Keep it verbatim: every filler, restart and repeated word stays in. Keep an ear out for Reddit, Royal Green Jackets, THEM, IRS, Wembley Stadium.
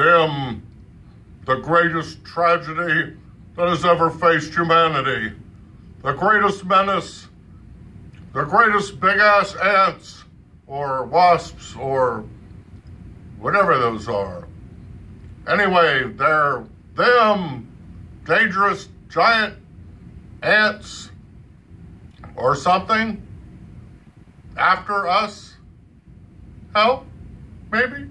them, the greatest tragedy that has ever faced humanity, the greatest menace, the greatest big-ass ants or wasps or whatever those are. Anyway, they're them, dangerous giant ants or something after us. Help, maybe?